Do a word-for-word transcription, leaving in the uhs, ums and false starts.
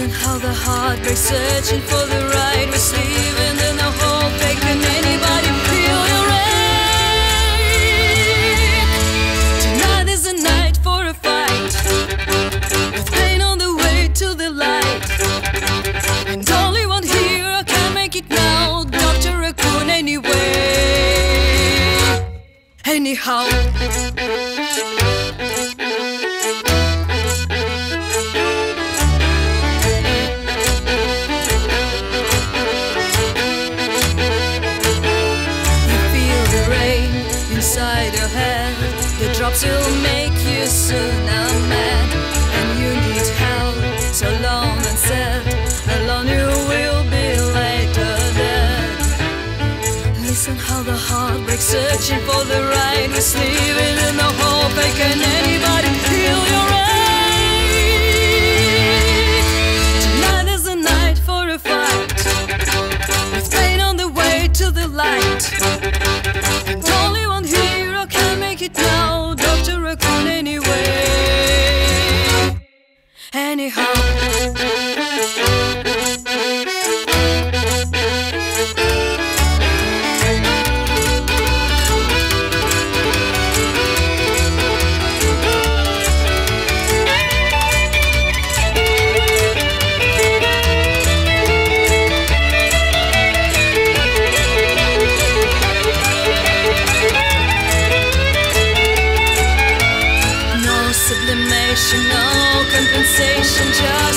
And how the heart breaks, searching for the right way, leaving in the hope they can anybody feel your ache. Tonight is a night for a fight, with pain on the way to the light. And only one hero can make it now, Doctor Raccoon anyway. Anyhow. Drops will make you soon a man, and you need help. So long and sad, alone you will be later dead. Listen how the heart breaks, searching for the right, we're sleeping in the hope. Can anybody feel your ache? Tonight is a night for a fight, with pain on the way to the light, and only one hero can make it now. Anyhow, no sublimation, no compensation, just